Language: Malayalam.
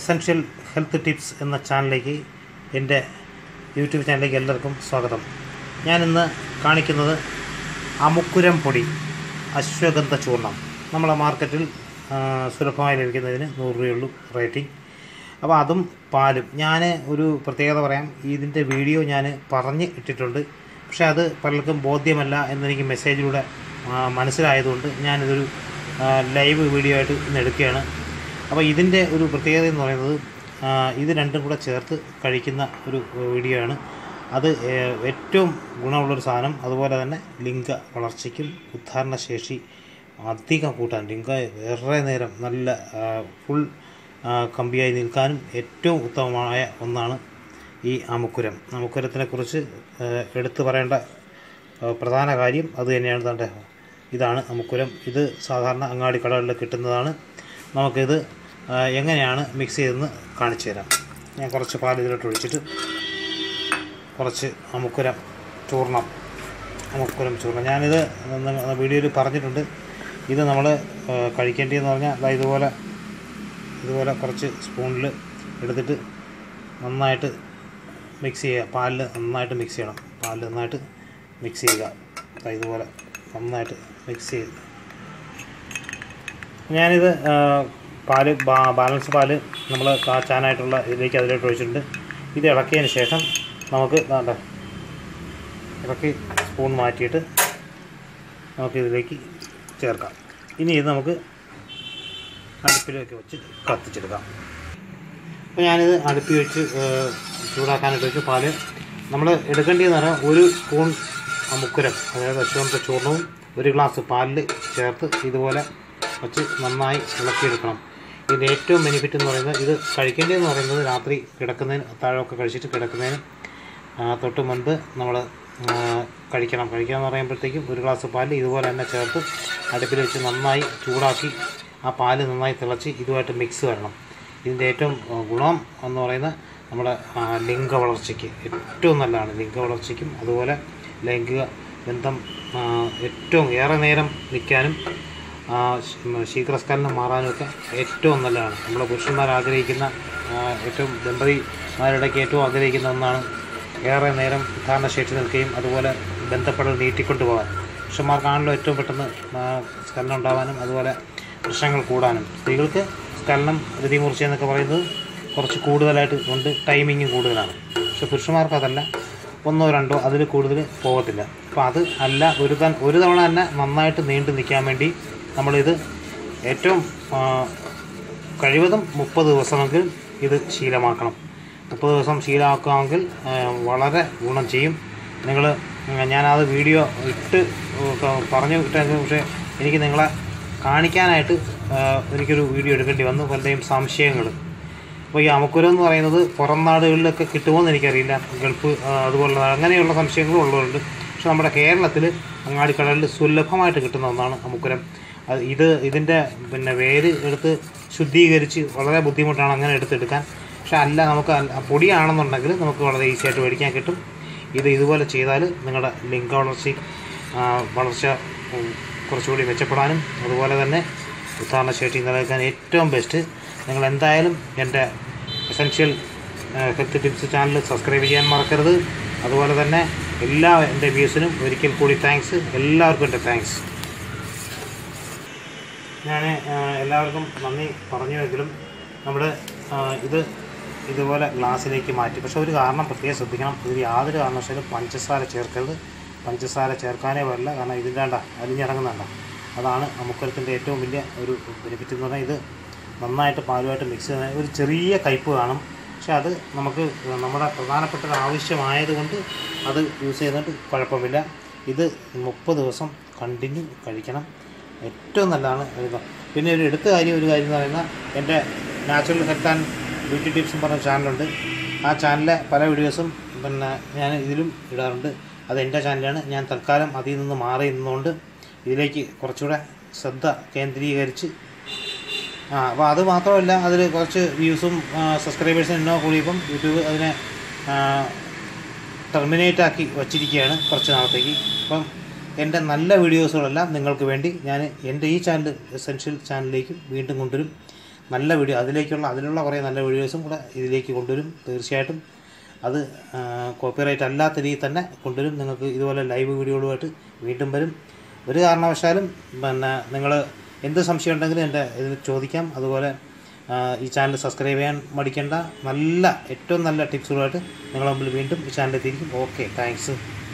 എസൻഷ്യൽ ഹെൽത്ത് ടിപ്സ് എന്ന ചാനലിലേക്ക് എൻ്റെ യൂട്യൂബ് ചാനലിലേക്ക് എല്ലാവർക്കും സ്വാഗതം. ഞാനിന്ന് കാണിക്കുന്നത് അമുക്കുരം പൊടി അശ്വഗന്ധ ചൂർണം. നമ്മളെ മാർക്കറ്റിൽ സുലഭമായി ലഭിക്കുന്നതിന് 100 രൂപയുള്ളൂ റേറ്റിംഗ്. അപ്പോൾ അതും പാലും. ഞാൻ ഒരു പ്രത്യേകത പറയാം, ഇതിൻ്റെ വീഡിയോ ഞാൻ പറഞ്ഞ് ഇട്ടിട്ടുണ്ട്, പക്ഷേ അത് പലർക്കും ബോധ്യമല്ല എന്നെനിക്ക് മെസ്സേജിലൂടെ മനസ്സിലായതുകൊണ്ട് ഞാനിതൊരു ലൈവ് വീഡിയോ ആയിട്ട് ഇന്ന് എടുക്കുകയാണ്. അപ്പോൾ ഇതിൻ്റെ ഒരു പ്രത്യേകത എന്ന് പറയുന്നത് ഇത് രണ്ടും കൂടെ ചേർത്ത് കഴിക്കുന്ന ഒരു വീഡിയോ ആണ്. അത് ഏറ്റവും ഗുണമുള്ളൊരു സാധനം. അതുപോലെ തന്നെ ലിംഗ വളർച്ചയ്ക്കും ഉദ്ധാരണശേഷി അധികം കൂട്ടാൻ, ലിംഗ ഏറെ നേരം നല്ല ഫുൾ കമ്പിയായി നിൽക്കാനും ഏറ്റവും ഉത്തമമായ ഒന്നാണ് ഈ അമുക്കുരം. അമുക്കുരത്തിനെക്കുറിച്ച് എടുത്തു പറയേണ്ട പ്രധാന കാര്യം അത് തന്നെയാണ്. തൻ്റെ ഇതാണ് അമുക്കുരം. ഇത് സാധാരണ അങ്ങാടി കടകളിൽ കിട്ടുന്നതാണ്. നമുക്കിത് എങ്ങനെയാണ് മിക്സ് ചെയ്തെന്ന് കാണിച്ചു തരാം. ഞാൻ കുറച്ച് പാൽ ഇതിലോട്ട് ഒഴിച്ചിട്ട് കുറച്ച് അമുക്കുരം ചൂർണം ഞാനിത് വീഡിയോയിൽ പറഞ്ഞിട്ടുണ്ട്. ഇത് നമ്മൾ കഴിക്കേണ്ടതെന്ന് പറഞ്ഞാൽ അത് ഇതുപോലെ കുറച്ച് സ്പൂണിൽ എടുത്തിട്ട് നന്നായിട്ട് മിക്സ് ചെയ്യുക. പാലിൽ നന്നായിട്ട് മിക്സ് ചെയ്യുക. അത് ഇതുപോലെ നന്നായിട്ട് മിക്സ് ചെയ്യുക. ഞാനിത് പാല് ബാലൻസ് പാല് നമ്മൾ കാച്ചാനായിട്ടുള്ള ഇതിലേക്ക് അതിലോട്ട് ഒഴിച്ചിട്ടുണ്ട്. ഇത് ഇളക്കിയതിന് ശേഷം നമുക്ക് ഇളക്കി സ്പൂൺ മാറ്റിയിട്ട് നമുക്കിതിലേക്ക് ചേർക്കാം. ഇനി ഇത് നമുക്ക് അടുപ്പിലേക്ക് വെച്ച് കത്തിച്ചെടുക്കാം. അപ്പോൾ ഞാനിത് അടുപ്പിൽ വെച്ച് ചൂടാക്കാനായിട്ട് വെച്ച് പാല് നമ്മൾ എടുക്കേണ്ടതെന്ന് പറഞ്ഞാൽ 1 സ്പൂൺ അമുക്കുരം, അതായത് അശ്വഗന്ധ ചൂർണവും 1 ഗ്ലാസ് പാലിൽ ചേർത്ത് ഇതുപോലെ വച്ച് നന്നായി ഇളക്കിയെടുക്കണം. ഇതിൻ്റെ ഏറ്റവും ബെനിഫിറ്റ് എന്ന് പറയുന്നത് ഇത് കഴിക്കേണ്ടതെന്ന് പറയുന്നത് രാത്രി കിടക്കുന്നതിന്, അത്താഴമൊക്കെ കഴിച്ചിട്ട് കിടക്കുന്നതിന് തൊട്ട് മുൻപ് നമ്മൾ കഴിക്കണം. കഴിക്കാമെന്ന് പറയുമ്പോഴത്തേക്കും 1 ഗ്ലാസ് പാല് ഇതുപോലെ തന്നെ ചേർത്ത് അടുപ്പിൽ വെച്ച് നന്നായി ചൂടാക്കി ആ പാല് നന്നായി തിളച്ച് ഇതുമായിട്ട് മിക്സ് വരണം. ഇതിൻ്റെ ഏറ്റവും ഗുണം എന്ന് പറയുന്നത് നമ്മുടെ ലിംഗ വളർച്ചയ്ക്ക് ഏറ്റവും നല്ലതാണ്. ലിംഗ വളർച്ചയ്ക്കും അതുപോലെ ലൈംഗിക ബന്ധം ഏറ്റവും ഏറെ നേരം നിൽക്കാനും ശീഘ്രസ്കലനം മാറാനുമൊക്കെ ഏറ്റവും നല്ലതാണ്. നമ്മൾ പുരുഷന്മാർ ആഗ്രഹിക്കുന്ന, ഏറ്റവും ദമ്പതിമാരിടയ്ക്ക് ഏറ്റവും ആഗ്രഹിക്കുന്ന ഒന്നാണ് ഏറെ നേരം ഉദ്ധാരണശേഷി നിൽക്കുകയും അതുപോലെ ബന്ധപ്പെടൽ നീട്ടിക്കൊണ്ടു പോകാൻ. പുരുഷന്മാർക്കാണല്ലോ ഏറ്റവും പെട്ടെന്ന് സ്കലനം ഉണ്ടാകാനും അതുപോലെ പ്രശ്നങ്ങൾ കൂടാനും. സ്ത്രീകൾക്ക് സ്കലനം ഗതിമൂർച്ച എന്നൊക്കെ പറയുന്നത് കുറച്ച് കൂടുതലായിട്ട് ഉണ്ട്, ടൈമിങ്ങും കൂടുതലാണ്. പക്ഷെ പുരുഷന്മാർക്ക് അതല്ല, 1 or 2 അതിൽ കൂടുതൽ പോകത്തില്ല. അപ്പോൾ അത് അല്ല, ഒരു തവണ തന്നെ നന്നായിട്ട് നീണ്ടു നിൽക്കാൻ വേണ്ടി നമ്മളിത് ഏറ്റവും കഴിവതും 30 ദിവസമെങ്കിലും ഇത് ശീലമാക്കണം. 30 ദിവസം ശീലമാക്കുകയാണെങ്കിൽ വളരെ ഗുണം ചെയ്യും. ഞാനത് വീഡിയോ ഇട്ട് പറഞ്ഞു കിട്ടായിരുന്നു, പക്ഷേ എനിക്ക് നിങ്ങളെ കാണിക്കാനായിട്ട് എനിക്കൊരു വീഡിയോ എടുക്കേണ്ടി വന്നു, പലരുടെയും സംശയങ്ങൾ. അപ്പോൾ ഈ അമുക്കുരം എന്ന് പറയുന്നത് പുറം നാടുകളിലൊക്കെ കിട്ടുമോയെന്ന് എനിക്കറിയില്ല, ഗൾഫ് അതുപോലെ അങ്ങനെയുള്ള സംശയങ്ങളും ഉള്ളവരുണ്ട്. പക്ഷെ നമ്മുടെ കേരളത്തിൽ അങ്ങാടിക്കടലിൽ സുലഭമായിട്ട് കിട്ടുന്ന ഒന്നാണ് അമുക്കുരം. ഇതിൻ്റെ പിന്നെ വേര് എടുത്ത് ശുദ്ധീകരിച്ച് വളരെ ബുദ്ധിമുട്ടാണ് അങ്ങനെ എടുത്തെടുക്കാൻ. പക്ഷെ അല്ല, നമുക്ക് പൊടിയാണെന്നുണ്ടെങ്കിൽ നമുക്ക് വളരെ ഈസി ആയിട്ട് മേടിക്കാൻ കിട്ടും. ഇതുപോലെ ചെയ്താൽ നിങ്ങളുടെ ലിംഗ വളർച്ച കുറച്ചുകൂടി മെച്ചപ്പെടാനും അതുപോലെ തന്നെ ഉദ്ധാരണശേഷി നിലനിൽക്കാൻ ഏറ്റവും ബെസ്റ്റ്. നിങ്ങൾ എന്തായാലും എൻ്റെ essential health tips channel subscribe ചെയ്യാൻ മറക്കരുത്. അതുപോലെ തന്നെ എല്ലാ എൻ്റെ വ്യൂസിനും ഒരിക്കൽ കൂടി താങ്ക്സ്. എല്ലാവർക്കും എൻ്റെ താങ്ക്സ്. ഞാൻ എല്ലാവർക്കും നന്ദി പറഞ്ഞുവെങ്കിലും നമ്മൾ ഇതുപോലെ ഗ്ലാസ്സിലേക്ക് മാറ്റി. പക്ഷേ ഒരു കാരണം പ്രത്യേകം ശ്രദ്ധിക്കണം, ഇതിൽ യാതൊരു കാരണവശാലും പഞ്ചസാര ചേർക്കരുത്. പഞ്ചസാര ചേർക്കാനേ പാടില്ല, കാരണം ഇതില്ലാണ്ട അലിഞ്ഞിറങ്ങുന്നുണ്ട. അതാണ് അമുക്കുരത്തിൻ്റെ ഏറ്റവും വലിയ ഒരു ബെനിഫിറ്റ് എന്ന് പറഞ്ഞാൽ. ഇത് നന്നായിട്ട് പാലുമായിട്ട് മിക്സ് ചെയ്ത് ഒരു ചെറിയ കയ്പ്പ് കാണും, പക്ഷെ അത് നമുക്ക് നമ്മുടെ പ്രധാനപ്പെട്ട ഒരു ആവശ്യമായതുകൊണ്ട് അത് യൂസ് ചെയ്തിട്ട് കുഴപ്പമില്ല. ഇത് 30 ദിവസം കണ്ടിന്യൂ കഴിക്കണം, ഏറ്റവും നല്ലതാണ്. പിന്നെ ഒരു കാര്യം എന്ന് പറയുന്നത്, എൻ്റെ നാച്ചുറൽ ഹെൽത്ത് ആൻഡ് ബ്യൂട്ടി ടിപ്സും പറഞ്ഞ ചാനലുണ്ട്. ആ ചാനലിലെ പല വീഡിയോസും പിന്നെ ഞാൻ ഇതിലും ഇടാറുണ്ട്. അത് എൻ്റെ ചാനലാണ്. ഞാൻ തൽക്കാലം അതിൽ നിന്ന് മാറി നിന്നുകൊണ്ട് ഇതിലേക്ക് കുറച്ചുകൂടെ ശ്രദ്ധ കേന്ദ്രീകരിച്ച് അപ്പോൾ അത് മാത്രമല്ല, അതിൽ കുറച്ച് വ്യൂസും സബ്സ്ക്രൈബേഴ്സും എന്നോ കൂടിയപ്പം യൂട്യൂബ് അതിനെ ടെർമിനേറ്റ് ആക്കി വച്ചിരിക്കുകയാണ് കുറച്ച് നാളത്തേക്ക്. അപ്പം എൻ്റെ നല്ല വീഡിയോസുകളെല്ലാം നിങ്ങൾക്ക് വേണ്ടി ഞാൻ എൻ്റെ ഈ ചാനൽ എസൻഷ്യൽ ചാനലിലേക്കും വീണ്ടും കൊണ്ടുവരും. നല്ല വീഡിയോ അതിലേക്കുള്ള അതിലുള്ള കുറേ നല്ല വീഡിയോസും കൂടെ ഇതിലേക്ക് കൊണ്ടുവരും തീർച്ചയായിട്ടും. അത് കോപ്പിറൈറ്റ് അല്ലാത്ത രീതിയിൽ തന്നെ കൊണ്ടുവരും. നിങ്ങൾക്ക് ഇതുപോലെ ലൈവ് വീഡിയോകളുമായിട്ട് വീണ്ടും വരും. ഒരു കാരണവശാലും പിന്നെ നിങ്ങൾ എന്ത് സംശയം ഉണ്ടെങ്കിലും എൻ്റെ ഇതിൽ ചോദിക്കാം. അതുപോലെ ഈ ചാനൽ സബ്സ്ക്രൈബ് ചെയ്യാൻ മടിക്കേണ്ട. നല്ല ഏറ്റവും നല്ല ടിപ്സുകളായിട്ട് നിങ്ങളുടെ മുമ്പിൽ വീണ്ടും ഈ ചാനൽ എത്തിയിരിക്കും. Okay, thanks.